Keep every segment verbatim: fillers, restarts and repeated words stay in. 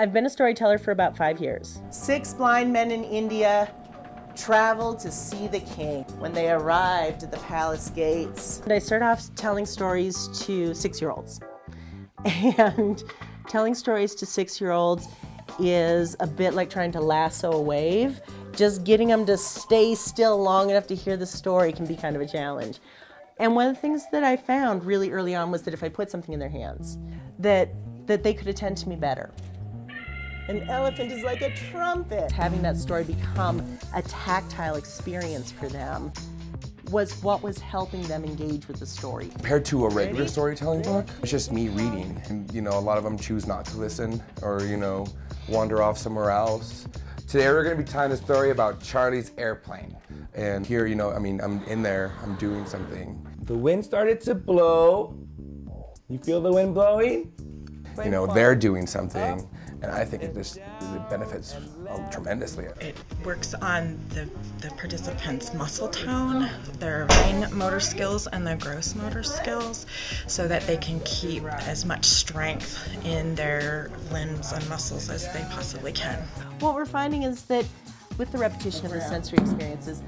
I've been a storyteller for about five years. Six blind men in India traveled to see the king. When they arrived at the palace gates, I started off telling stories to six-year-olds. And telling stories to six-year-olds is a bit like trying to lasso a wave. Just getting them to stay still long enough to hear the story can be kind of a challenge. And one of the things that I found really early on was that if I put something in their hands, that, that they could attend to me better. An elephant is like a trumpet. Having that story become a tactile experience for them was what was helping them engage with the story. Compared to a regular storytelling book, it's just me reading. And, you know, a lot of them choose not to listen or, you know, wander off somewhere else. Today we're going to be telling a story about Charlie's airplane. And here, you know, I mean, I'm in there, I'm doing something. The wind started to blow. You feel the wind blowing? You know, they're doing something. And I think it just it benefits tremendously. It works on the, the participants' muscle tone, their fine motor skills and their gross motor skills, so that they can keep as much strength in their limbs and muscles as they possibly can. What we're finding is that with the repetition of the sensory experiences,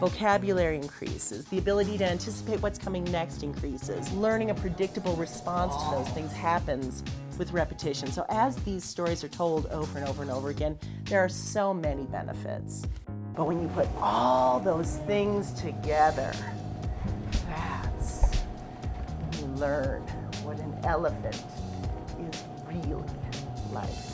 vocabulary increases, the ability to anticipate what's coming next increases, learning a predictable response to those things happens with repetition. So as these stories are told over and over and over again, there are so many benefits. But when you put all those things together, that's when you learn what an elephant is really like.